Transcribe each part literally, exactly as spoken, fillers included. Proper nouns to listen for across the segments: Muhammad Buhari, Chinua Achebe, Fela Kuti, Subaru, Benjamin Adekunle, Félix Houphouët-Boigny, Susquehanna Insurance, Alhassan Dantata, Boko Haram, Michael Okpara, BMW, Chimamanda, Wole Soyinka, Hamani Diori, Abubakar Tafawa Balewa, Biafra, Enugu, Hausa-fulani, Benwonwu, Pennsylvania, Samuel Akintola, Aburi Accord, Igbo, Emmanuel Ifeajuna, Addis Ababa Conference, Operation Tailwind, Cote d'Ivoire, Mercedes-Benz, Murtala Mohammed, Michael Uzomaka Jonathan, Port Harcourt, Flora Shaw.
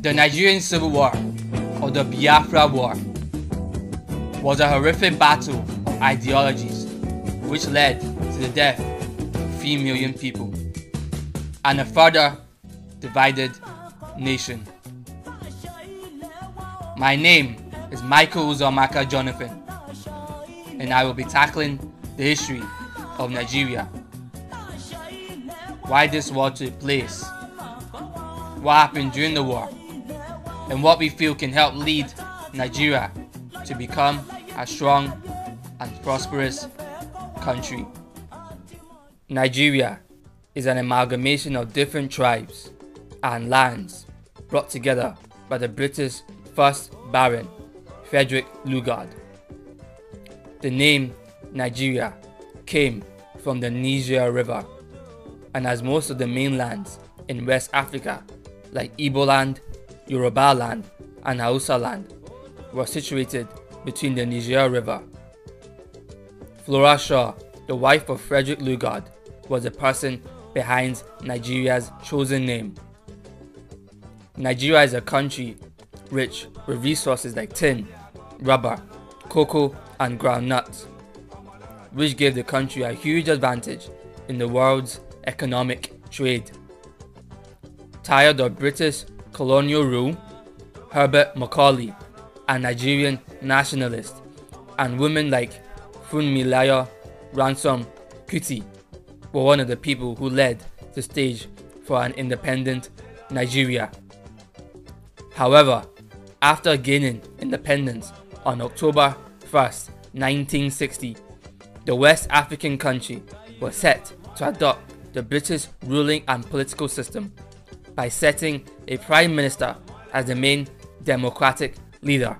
The Nigerian Civil War, or the Biafra War, was a horrific battle of ideologies which led to the death of three million people and a further divided nation. My name is Michael Uzomaka Jonathan, and I will be tackling the history of Nigeria, why this war took place, what happened during the war, and what we feel can help lead Nigeria to become a strong and prosperous country. Nigeria is an amalgamation of different tribes and lands brought together by the British first Baron Frederick Lugard. The name Nigeria came from the Niger River, and as most of the mainlands in West Africa like Igboland, Yoruba land and Hausa land were situated between the Niger River. Flora Shaw, the wife of Frederick Lugard, was the person behind Nigeria's chosen name. Nigeria is a country rich with resources like tin, rubber, cocoa and groundnuts, which gave the country a huge advantage in the world's economic trade. Tired of British colonial rule, Herbert Macaulay, a Nigerian nationalist, and women like Funmilayo Ransome Kuti were one of the people who led the stage for an independent Nigeria. However, after gaining independence on October first, nineteen sixty, the West African country was set to adopt the British ruling and political system by setting a prime minister as the main democratic leader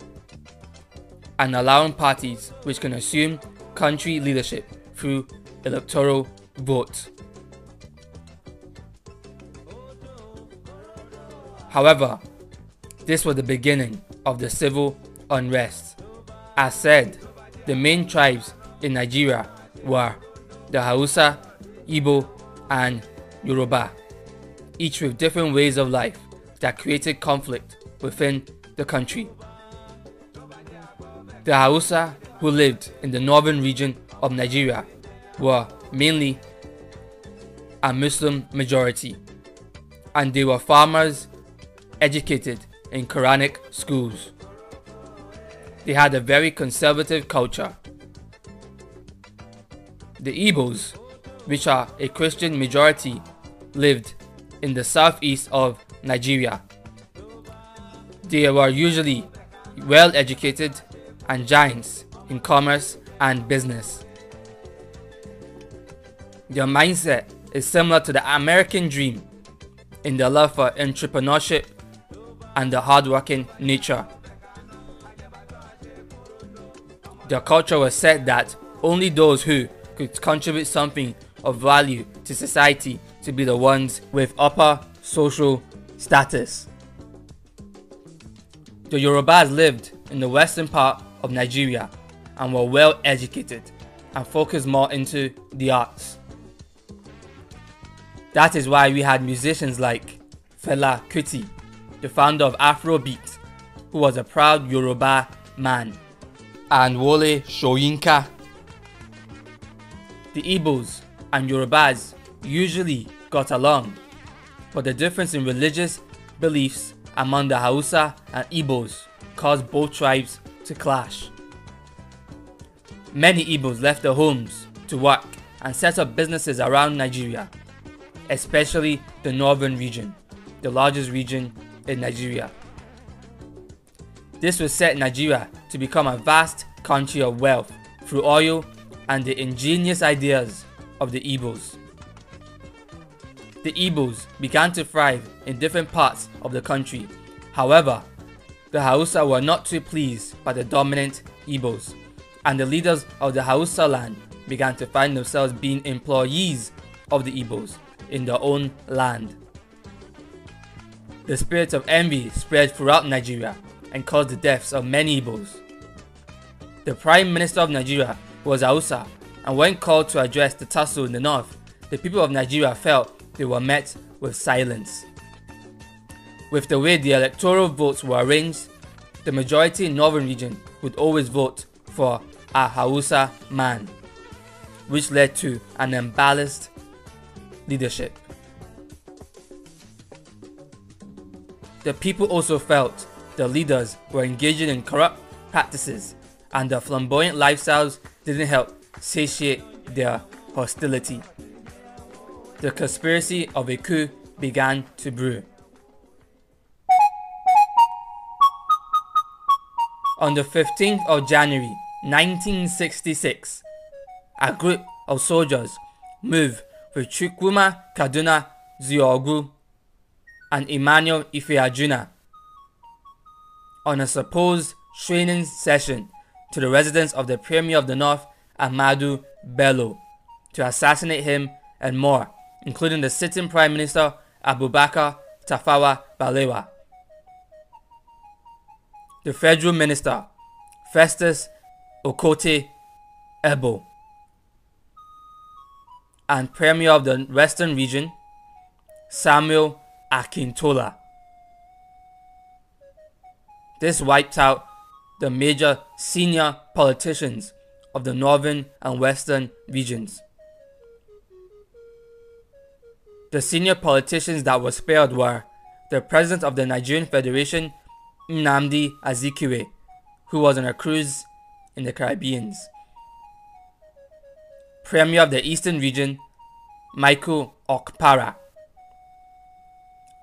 and allowing parties which can assume country leadership through electoral votes. However, this was the beginning of the civil unrest. As said, the main tribes in Nigeria were the Hausa, Igbo and Yoruba, each with different ways of life that created conflict within the country. The Hausa, who lived in the northern region of Nigeria, were mainly a Muslim majority, and they were farmers educated in Quranic schools. They had a very conservative culture. The Igbos, which are a Christian majority, lived in the southeast of Nigeria. They were usually well educated and giants in commerce and business. Their mindset is similar to the American dream in their love for entrepreneurship and their hardworking nature. Their culture was said that only those who could contribute something of value to society to be the ones with upper social status. The Yorubas lived in the western part of Nigeria and were well educated and focused more into the arts. That is why we had musicians like Fela Kuti, the founder of Afrobeat, who was a proud Yoruba man, and Wole Soyinka. The Igbos and Yorubas usually got along, but the difference in religious beliefs among the Hausa and Igbos caused both tribes to clash. Many Igbos left their homes to work and set up businesses around Nigeria, especially the northern region, the largest region in Nigeria. This would set Nigeria to become a vast country of wealth through oil and the ingenious ideas of the Igbos. The Igbos began to thrive in different parts of the country. However, the Hausa were not too pleased by the dominant Igbos, and the leaders of the Hausa land began to find themselves being employees of the Igbos in their own land. The spirit of envy spread throughout Nigeria and caused the deaths of many Igbos. The Prime Minister of Nigeria was Hausa and when called to address the tussle in the north, the people of Nigeria felt they were met with silence. With the way the electoral votes were arranged, the majority in northern region would always vote for a Hausa man, which led to an imbalanced leadership. The people also felt the leaders were engaging in corrupt practices and their flamboyant lifestyles didn't help satiate their hostility. The conspiracy of a coup began to brew. On the fifteenth of January nineteen sixty-six, a group of soldiers moved with Chukwuma Kaduna Ziyogu and Emmanuel Ifeajuna on a supposed training session to the residence of the Premier of the North, Ahmadu Bello, to assassinate him and more, including the sitting Prime Minister Abubakar Tafawa Balewa, the Federal Minister Festus Okote Ebo, and Premier of the Western Region Samuel Akintola. This wiped out the major senior politicians of the northern and western regions. The senior politicians that were spared were the president of the Nigerian Federation, Nnamdi Azikiwe, who was on a cruise in the Caribbean; Premier of the Eastern Region, Michael Okpara;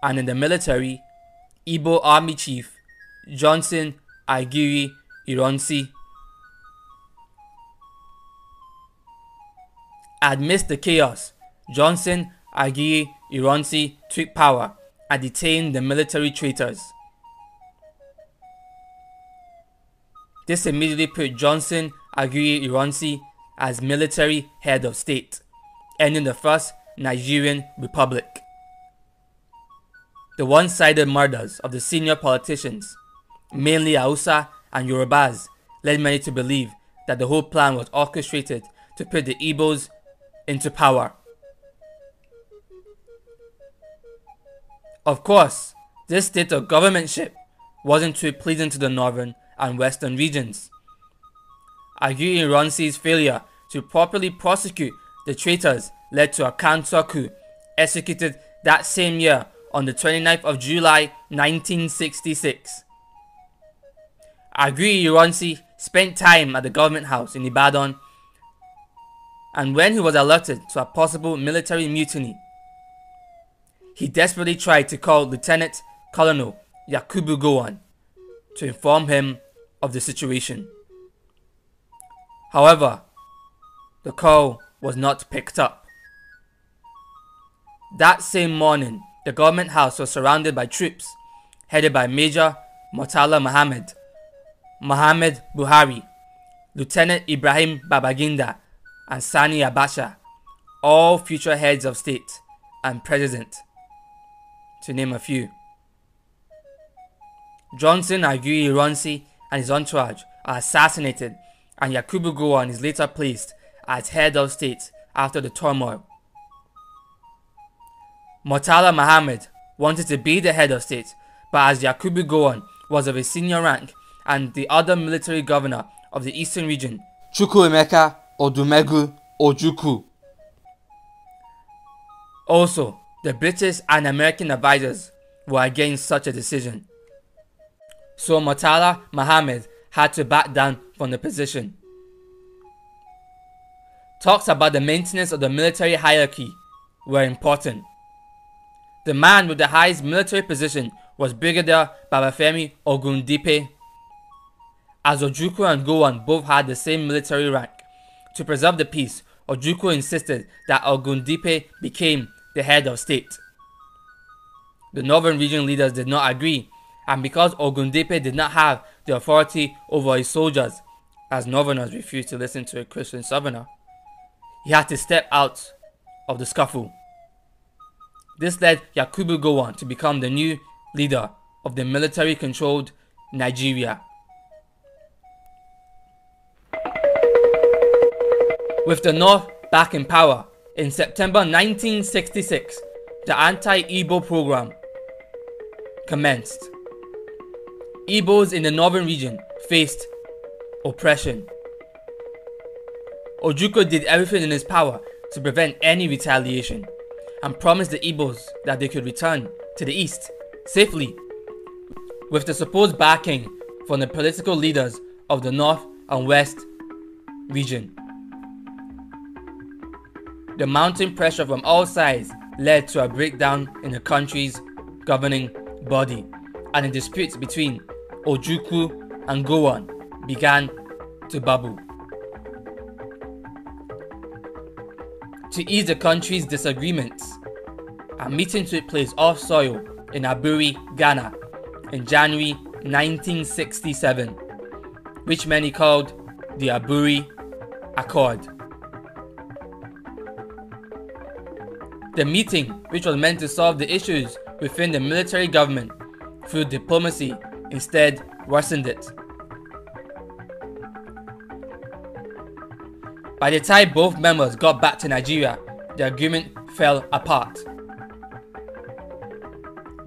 and in the military, Igbo Army Chief Johnson Aguiyi-Ironsi. Amidst the chaos, Johnson Aguiyi-Ironsi took power and detained the military traitors. This immediately put Johnson Aguiyi-Ironsi as military head of state, ending the First Nigerian Republic. The one-sided murders of the senior politicians, mainly Hausa and Yorubas, led many to believe that the whole plan was orchestrated to put the Igbos into power. Of course, this state of governmentship wasn't too pleasing to the northern and western regions. Aguiyi-Ironsi's failure to properly prosecute the traitors led to a counter coup executed that same year on the twenty-ninth of July nineteen sixty-six. Aguiyi-Ironsi spent time at the government house in Ibadan, and when he was alerted to a possible military mutiny, he desperately tried to call Lieutenant Colonel Yakubu Gowon to inform him of the situation. However, the call was not picked up. That same morning, the government house was surrounded by troops headed by Major Murtala Mohammed, Muhammad Buhari, Lieutenant Ibrahim Babaginda, and Sani Abacha, all future heads of state and president, to name a few. Johnson Aguiyi-Ironsi and his entourage are assassinated, and Yakubu Gowon is later placed as head of state after the turmoil. Murtala Mohammed wanted to be the head of state, but as Yakubu Gowon was of a senior rank and the other military governor of the eastern region, Chukwuemeka Odumegwu Ojukwu, also the British and American advisors, were against such a decision. So Murtala Mohammed had to back down from the position. Talks about the maintenance of the military hierarchy were important. The man with the highest military position was Brigadier Babafemi Ogundipe. As Ojukwu and Gowon both had the same military rank, to preserve the peace, Ojukwu insisted that Ogundipe became the head of state. The northern region leaders did not agree, and because Ogundipe did not have the authority over his soldiers, as northerners refused to listen to a Christian southerner, he had to step out of the scuffle. This led Yakubu Gowon to become the new leader of the military-controlled Nigeria. With the North back in power, in September nineteen sixty-six, the anti-Igbo program commenced. Igbos in the northern region faced oppression. Ojukwu did everything in his power to prevent any retaliation and promised the Igbos that they could return to the east safely with the supposed backing from the political leaders of the north and west region. The mounting pressure from all sides led to a breakdown in the country's governing body, and the disputes between Ojukwu and Gowon began to bubble. To ease the country's disagreements, a meeting took place off soil in Aburi, Ghana in January nineteen sixty-seven, which many called the Aburi Accord. The meeting, which was meant to solve the issues within the military government through diplomacy, instead worsened it. By the time both members got back to Nigeria, the agreement fell apart.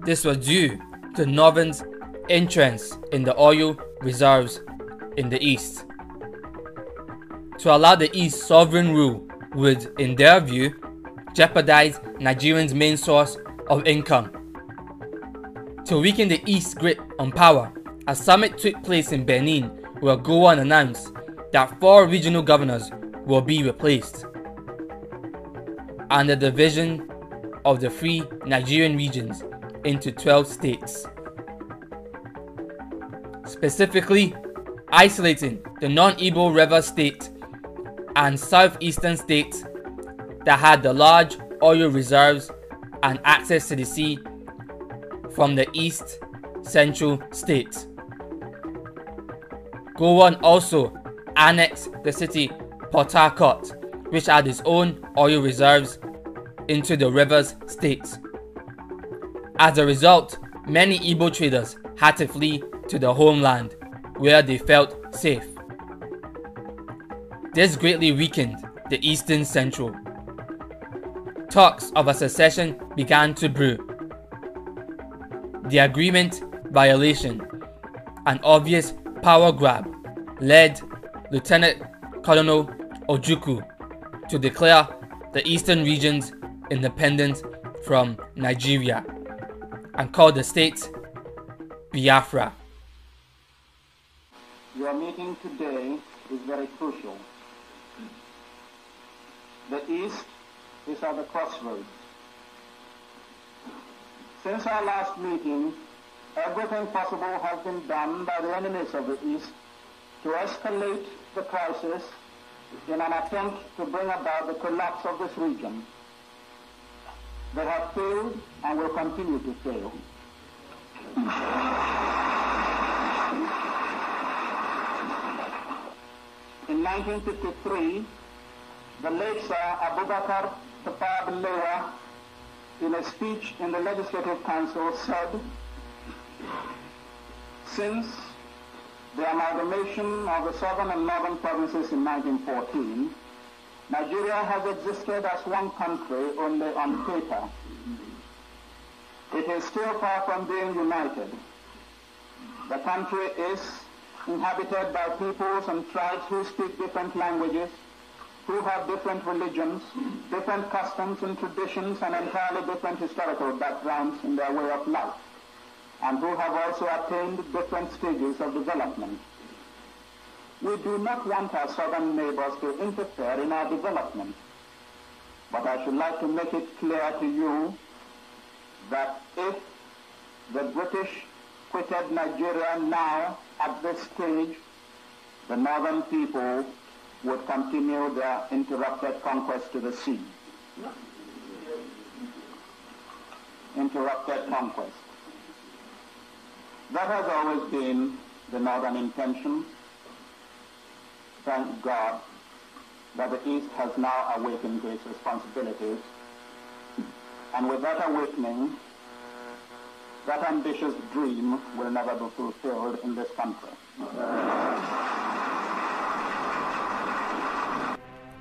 This was due to Northern's entrance in the oil reserves in the East. To allow the East sovereign rule would, in their view, jeopardize Nigerians' main source of income. To weaken the East's grip on power, a summit took place in Benin where Gowon announced that four regional governors will be replaced, and the division of the three Nigerian regions into twelve states, specifically isolating the non-Igbo River State and southeastern states that had the large oil reserves and access to the sea from the East Central States. Gowon also annexed the city Port Harcourt, which had its own oil reserves, into the Rivers States. As a result, many Igbo traders had to flee to the homeland where they felt safe. This greatly weakened the Eastern Central. Talks of a secession began to brew. The agreement violation, an obvious power grab, led Lieutenant Colonel Ojukwu to declare the eastern regions independent from Nigeria and called the state Biafra. Your meeting today is very crucial. The East is at the crossroads. Since our last meeting, everything possible has been done by the enemies of the East to escalate the crisis in an attempt to bring about the collapse of this region. They have failed and will continue to fail. In nineteen fifty-three, the late Sir Abubakar Tafawa Balewa, in a speech in the Legislative Council, said, since the amalgamation of the southern and northern provinces in nineteen fourteen, Nigeria has existed as one country only on paper. It is still far from being united. The country is inhabited by peoples and tribes who speak different languages, who have different religions, different customs and traditions, and entirely different historical backgrounds in their way of life, and who have also attained different stages of development. We do not want our southern neighbors to interfere in our development, but I should like to make it clear to you that if the British quitted Nigeria now at this stage, the northern people would continue their interrupted conquest to the sea. Interrupted conquest. That has always been the northern intention. Thank God that the East has now awakened great responsibilities. And with that awakening, that ambitious dream will never be fulfilled in this country.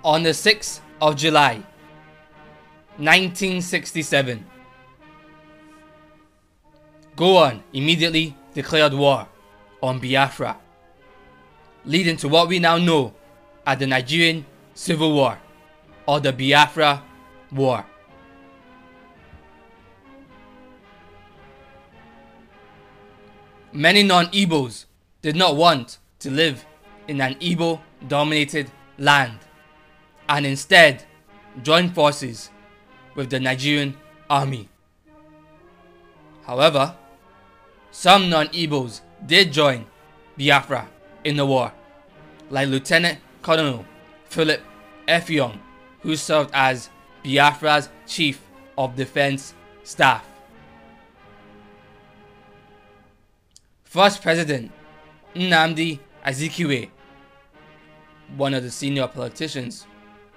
on the sixth of July nineteen sixty-seven. Gowon immediately declared war on Biafra, leading to what we now know as the Nigerian Civil War or the Biafra War. Many non-Igbos did not want to live in an Igbo-dominated land and instead joined forces with the Nigerian army. However, some non-Igbos did join Biafra in the war, like Lieutenant Colonel Philip Effiong, who served as Biafra's Chief of Defense Staff. First President Nnamdi Azikiwe, one of the senior politicians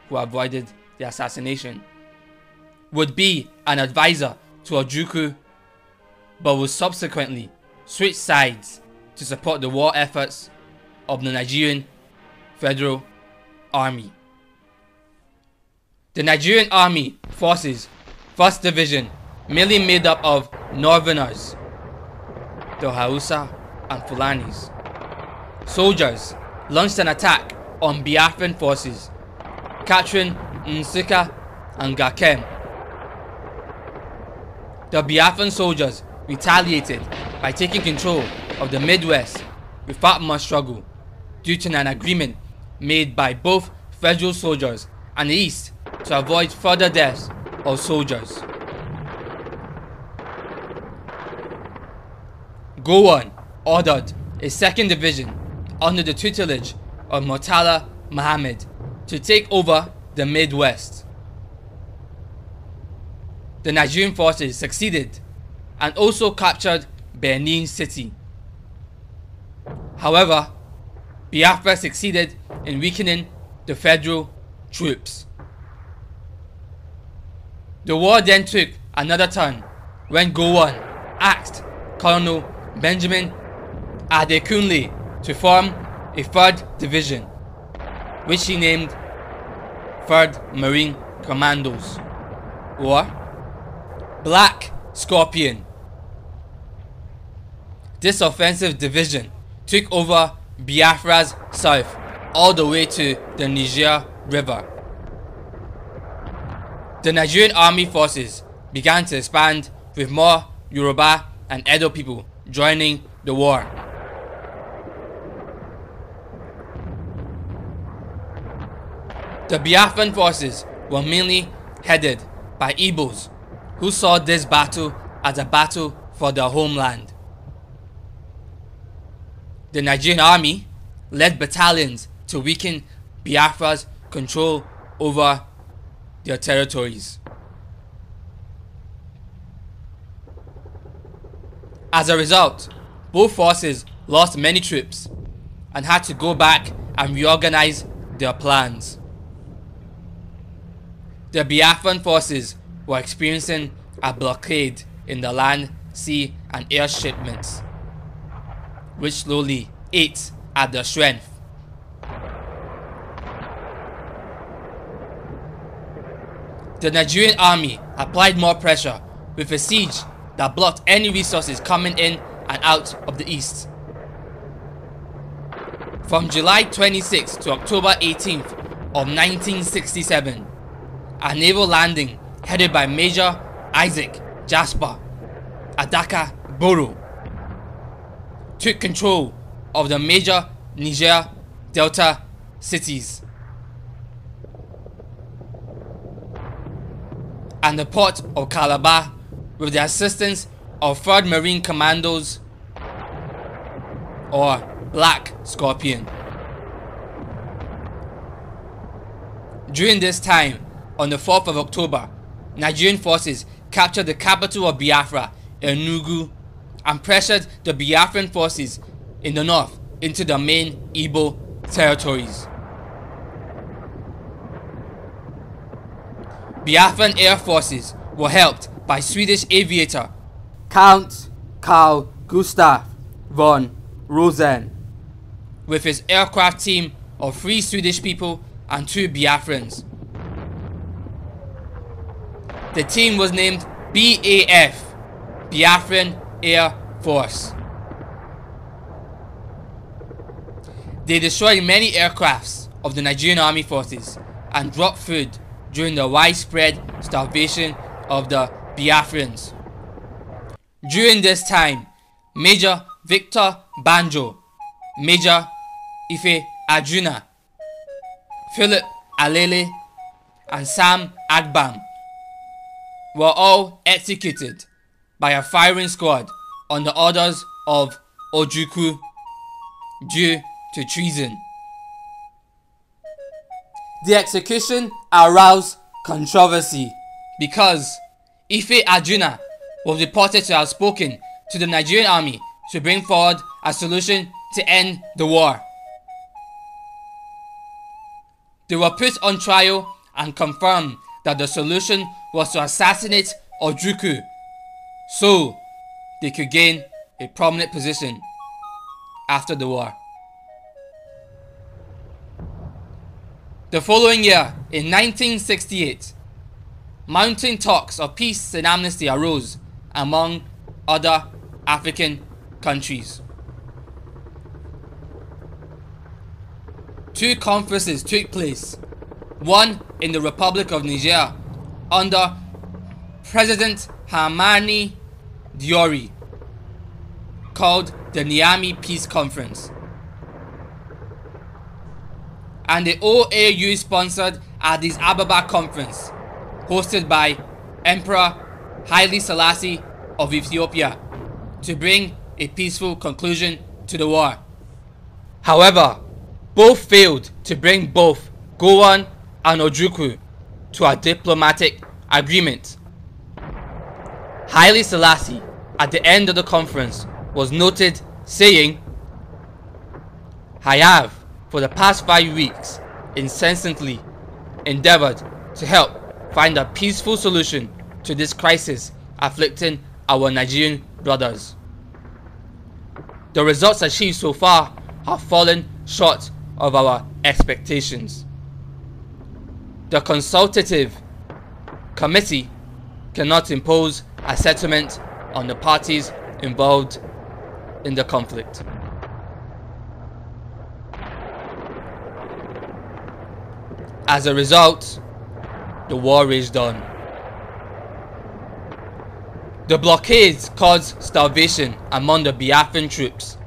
who avoided the assassination, would be an advisor to Ojukwu, but would subsequently switch sides to support the war efforts of the Nigerian Federal Army. The Nigerian Army Forces first Division, mainly made up of Northerners, the Hausa and Fulanis, soldiers launched an attack on Biafran forces, capturing Nsika and Gakem. The Biafran soldiers retaliated by taking control of the Midwest without much struggle, due to an agreement made by both federal soldiers and the East to avoid further deaths of soldiers. Gowon ordered a second division under the tutelage of Murtala Mohammed to take over the Midwest. The Nigerian forces succeeded and also captured Benin City. However, Biafra succeeded in weakening the federal troops. The war then took another turn when Gowon asked Colonel Benjamin Adekunle to form a third division, which he named third Marine Commandos, or Black Scorpion. This offensive division took over Biafra's south all the way to the Niger River. The Nigerian army forces began to expand, with more Yoruba and Edo people joining the war. The Biafran forces were mainly headed by Igbos, who saw this battle as a battle for their homeland. The Nigerian army led battalions to weaken Biafra's control over their territories. As a result, both forces lost many troops and had to go back and reorganize their plans. The Biafran forces were experiencing a blockade in the land, sea, and air shipments, which slowly ate at their strength. The Nigerian army applied more pressure with a siege that blocked any resources coming in and out of the east. From July twenty-sixth to October eighteenth of nineteen sixty-seven, a naval landing headed by Major Isaac Jasper Adaka Boro took control of the major Niger Delta cities and the port of Calabar, with the assistance of third Marine Commandos, or Black Scorpion. During this time, on the fourth of October, Nigerian forces captured the capital of Biafra, Enugu, and pressured the Biafran forces in the north into the main Igbo territories. Biafran air forces were helped by Swedish aviator Count Carl Gustaf von Rosen, with his aircraft team of three Swedish people and two Biafrans. The team was named B A F, Biafran Air Force. They destroyed many aircrafts of the Nigerian Army Forces and dropped food during the widespread starvation of the Biafrans. During this time, Major Victor Banjo, Major Ifeajuna, Philip Alele, and Sam Agbam were all executed by a firing squad on the orders of Ojukwu due to treason. The execution aroused controversy because Ifeajuna was reported to have spoken to the Nigerian army to bring forward a solution to end the war. They were put on trial and confirmed that the solution was to assassinate Ojukwu so they could gain a prominent position after the war. The following year, in nineteen sixty-eight, mounting talks of peace and amnesty arose among other African countries. Two conferences took place, one in the Republic of Niger under President Hamani Diori, called the Niamey Peace Conference, and the O A U sponsored Addis Ababa Conference hosted by Emperor Haile Selassie of Ethiopia to bring a peaceful conclusion to the war. However, both failed to bring both Gowon and Ojukwu to a diplomatic agreement. Haile Selassie, at the end of the conference, was noted saying, "I have, for the past five weeks, incessantly endeavored to help find a peaceful solution to this crisis afflicting our Nigerian brothers. The results achieved so far have fallen short of our expectations. The consultative committee cannot impose a settlement on the parties involved in the conflict." As a result, the war raged on. The blockades caused starvation among the Biafran troops.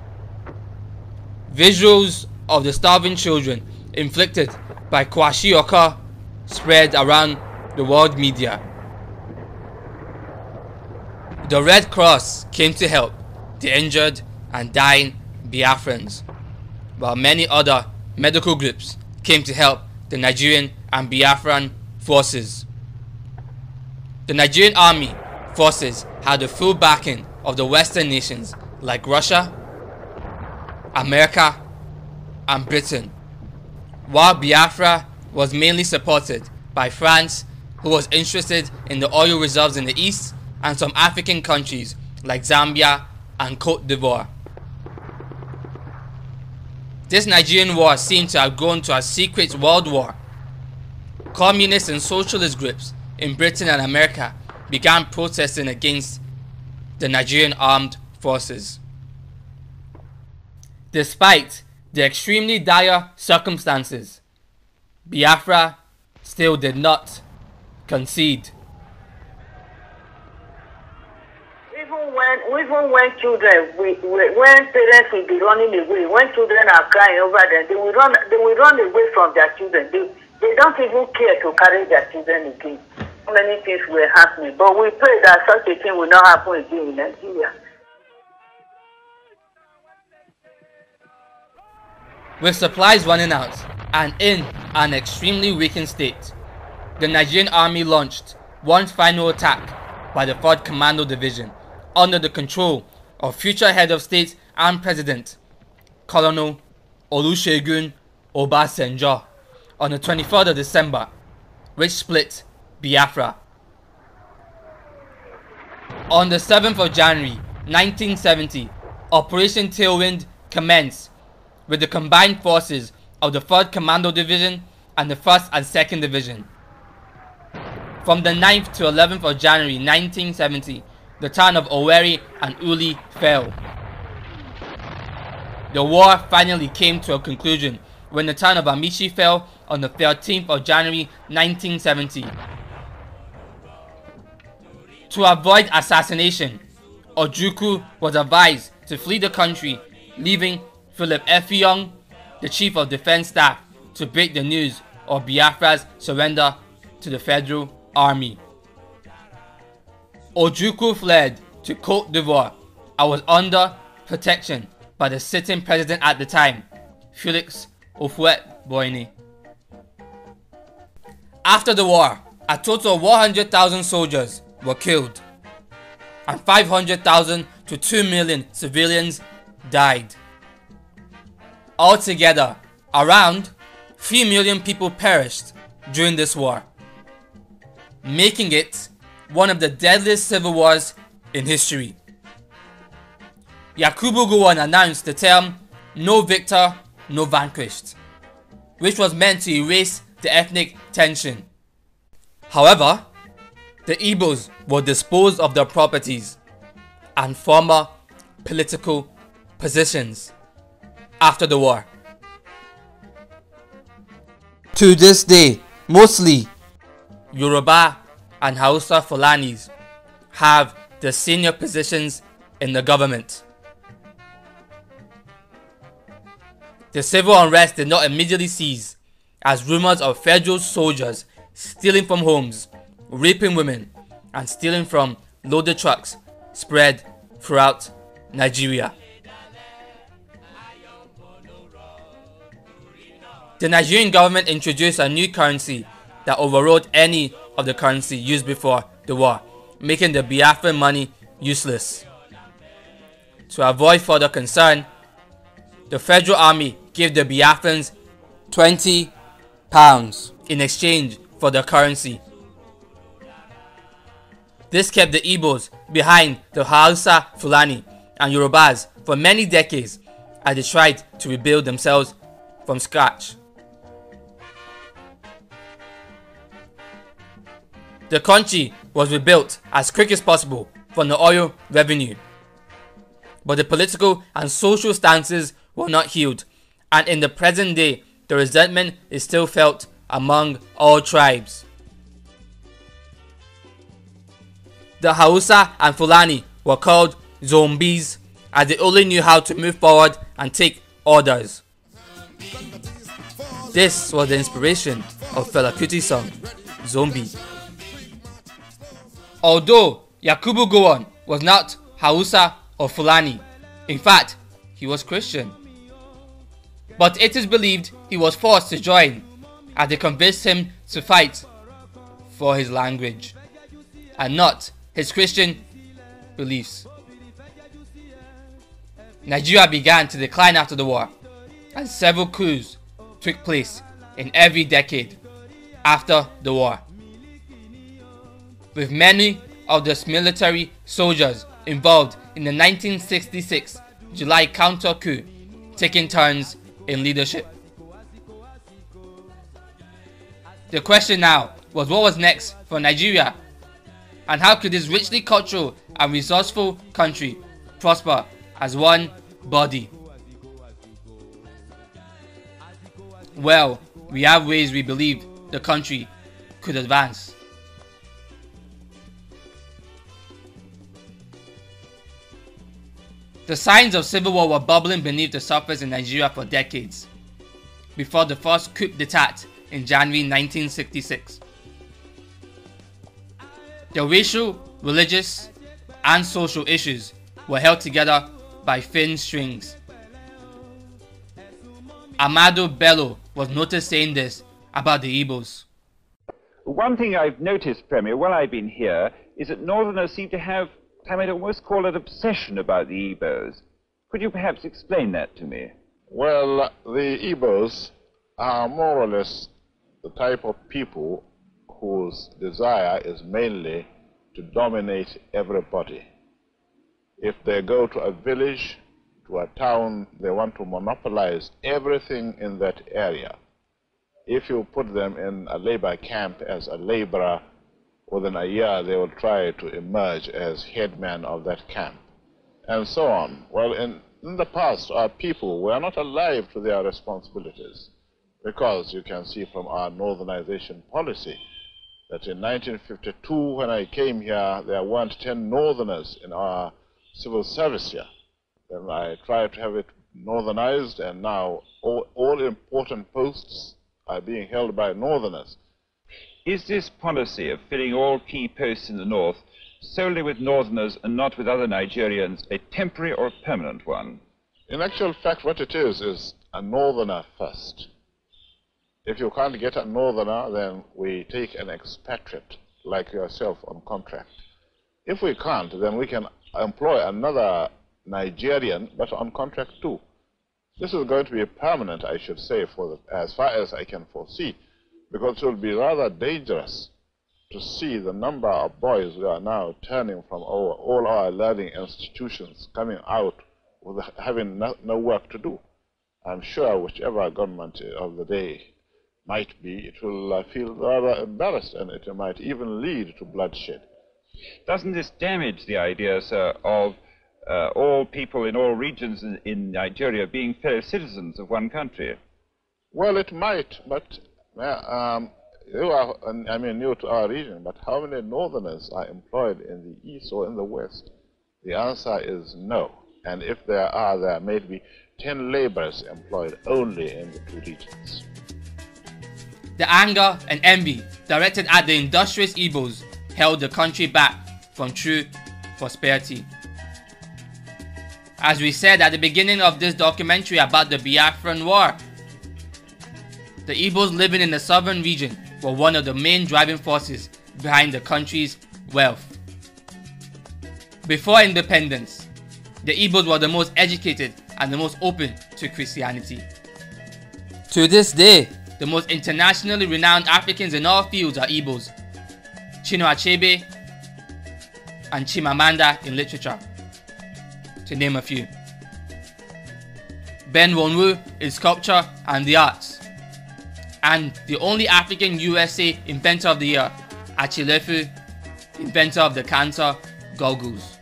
Visuals of the starving children inflicted by Kwashi Oka spread around the world media. The Red Cross came to help the injured and dying Biafrans, while many other medical groups came to help the Nigerian and Biafran forces. The Nigerian army forces had the full backing of the Western nations like Russia, America, and Britain, while Biafra was mainly supported by France, who was interested in the oil reserves in the east, and some African countries like Zambia and Cote d'Ivoire. This Nigerian war seemed to have grown to a secret world war. Communist and socialist groups in Britain and America began protesting against the Nigerian armed forces. Despite the extremely dire circumstances, Biafra still did not concede. Even when, even when children, we, we, when parents will be running away, when children are crying over them, they will run, they will run away from their children. They, they don't even care to carry their children again. Many things were happening, but we pray that such a thing will not happen again in Nigeria. With supplies running out and in an extremely weakened state, the Nigerian army launched one final attack by the fourth Commando Division under the control of future head of state and president Colonel Olusegun Obasanjo on the twenty-third of December, which split Biafra. On the seventh of January nineteen seventy, Operation Tailwind commenced with the combined forces of the third Commando Division and the first and second division. From the ninth to eleventh of January nineteen seventy, the town of Owerri and Uli fell. The war finally came to a conclusion when the town of Amici fell on the thirteenth of January nineteen seventy. To avoid assassination, Ojukwu was advised to flee the country, leaving Philip Effiong, the chief of defense staff, to break the news of Biafra's surrender to the Federal Army. Ojukwu fled to Cote d'Ivoire and was under protection by the sitting president at the time, Félix Houphouët-Boigny. After the war, a total of one hundred thousand soldiers were killed and five hundred thousand to two million civilians died. Altogether, around three million people perished during this war, making it one of the deadliest civil wars in history. Yakubu Gowon announced the term "no victor, no vanquished," which was meant to erase the ethnic tension. However, the Igbos were disposed of their properties and former political positions after the war. To this day, mostly Yoruba and Hausa-Fulanis have the senior positions in the government. The civil unrest did not immediately cease, as rumors of federal soldiers stealing from homes, raping women, and stealing from loaded trucks spread throughout Nigeria. The Nigerian government introduced a new currency that overrode any of the currency used before the war, making the Biafran money useless. To avoid further concern, the Federal Army gave the Biafrans twenty pounds in exchange for their currency. This kept the Igbos behind the Hausa, Fulani and Yorubas for many decades as they tried to rebuild themselves from scratch. The country was rebuilt as quick as possible from the oil revenue, but the political and social stances were not healed, and in the present day the resentment is still felt among all tribes. The Hausa and Fulani were called zombies as they only knew how to move forward and take orders. This was the inspiration of Fela Kuti's song "Zombie." Although Yakubu Gowon was not Hausa or Fulani, in fact he was Christian, but it is believed he was forced to join as they convinced him to fight for his language and not his Christian beliefs. Nigeria began to decline after the war, and several coups took place in every decade after the war, with many of the military soldiers involved in the nineteen sixty-six July counter coup taking turns in leadership. The question now was what was next for Nigeria, and how could this richly cultural and resourceful country prosper as one body? Well, we have ways we believe the country could advance. The signs of civil war were bubbling beneath the surface in Nigeria for decades, before the first coup d'etat in January nineteen sixty-six. The racial, religious, and social issues were held together by thin strings. Ahmadu Bello was noted saying this about the Igbos. One thing I've noticed, Premier, while I've been here, is that Northerners seem to have, I might almost call it, obsession about the Igbos. Could you perhaps explain that to me? Well, the Igbos are more or less the type of people whose desire is mainly to dominate everybody. If they go to a village, to a town, they want to monopolize everything in that area. If you put them in a labor camp as a laborer, within a year they will try to emerge as headmen of that camp, and so on. Well, in, in the past, our people were not alive to their responsibilities, because you can see from our northernization policy that in nineteen fifty-two, when I came here, there weren't ten northerners in our civil service here. Then I tried to have it northernized, and now all, all important posts are being held by northerners. Is this policy of filling all key posts in the north solely with northerners and not with other Nigerians a temporary or permanent one? In actual fact, what it is is a northerner first. If you can't get a northerner, then we take an expatriate like yourself on contract. If we can't, then we can employ another Nigerian, but on contract too. This is going to be permanent, I should say, for the, as far as I can foresee, because it will be rather dangerous to see the number of boys who are now turning from all, all our learning institutions, coming out with having no, no work to do. I'm sure whichever government of the day might be, it will feel rather embarrassed, and it might even lead to bloodshed. Doesn't this damage the idea, sir, of uh, all people in all regions in, in Nigeria being fellow citizens of one country? Well, it might, but... Um, you are, I mean, new to our region, but how many northerners are employed in the east or in the west? The answer is no. And if there are, there may be ten laborers employed only in the two regions. The anger and envy directed at the industrious Igbos held the country back from true prosperity. As we said at the beginning of this documentary about the Biafran War, the Igbos living in the southern region were one of the main driving forces behind the country's wealth. Before independence, the Igbos were the most educated and the most open to Christianity. To this day, the most internationally renowned Africans in all fields are Igbos, Chinua Achebe and Chimamanda in literature, to name a few. Benwonwu in sculpture and the arts, and the only African U S A Inventor of the Year, Achilefu, inventor of the cancer goggles.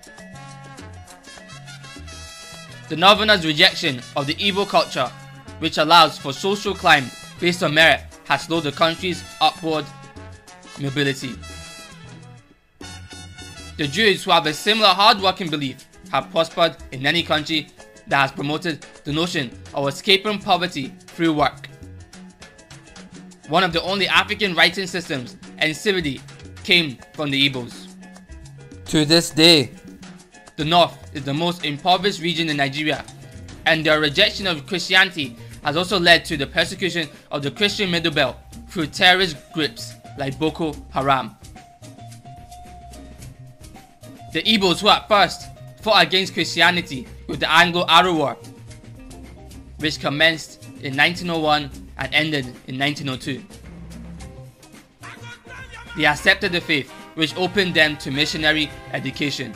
The Northerners' rejection of the Igbo culture, which allows for social climb based on merit, has slowed the country's upward mobility. The Jews, who have a similar hard-working belief, have prospered in any country that has promoted the notion of escaping poverty through work. One of the only African writing systems and civility came from the Igbos. To this day, the North is the most impoverished region in Nigeria, and their rejection of Christianity has also led to the persecution of the Christian Middle Belt through terrorist groups like Boko Haram. The Igbos, who at first fought against Christianity with the Anglo-Aru War, which commenced in nineteen oh one and ended in nineteen oh two. They accepted the faith, which opened them to missionary education.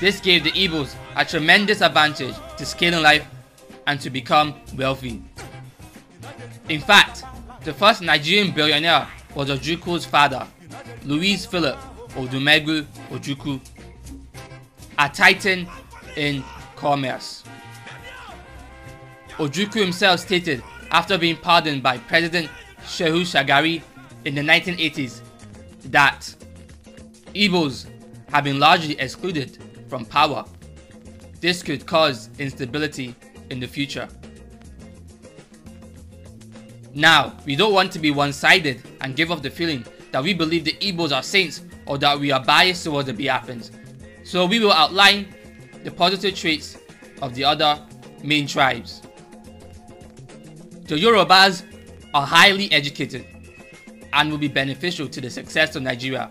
This gave the Igbos a tremendous advantage to scale in life and to become wealthy. In fact, the first Nigerian billionaire was Ojukwu's father, Louis Philip Odumegwu Ojukwu, a titan in commerce. Ojukwu himself stated, after being pardoned by President Shehu Shagari in the nineteen eighties, that Igbos have been largely excluded from power. This could cause instability in the future. Now, we don't want to be one-sided and give up the feeling that we believe the Igbos are saints or that we are biased towards the Biafrans. So we will outline the positive traits of the other main tribes. The Yorubas are highly educated and will be beneficial to the success of Nigeria.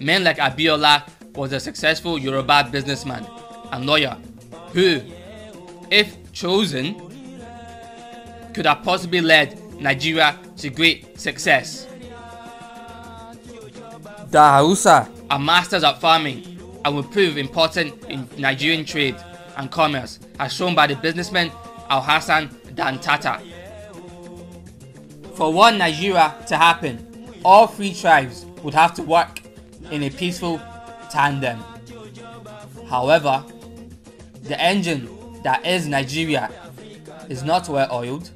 Men like Abiola was a successful Yoruba businessman and lawyer who, if chosen, could have possibly led Nigeria to great success. The Hausa are masters at farming and will prove important in Nigerian trade and commerce, as shown by the businessman Alhassan Dantata, For one Nigeria to happen, all three tribes would have to work in a peaceful tandem. However, the engine that is Nigeria is not well oiled,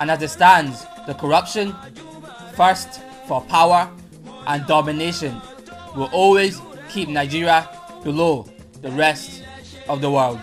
and as it stands, the corruption, thirst for power and domination will always keep Nigeria below the rest of the world.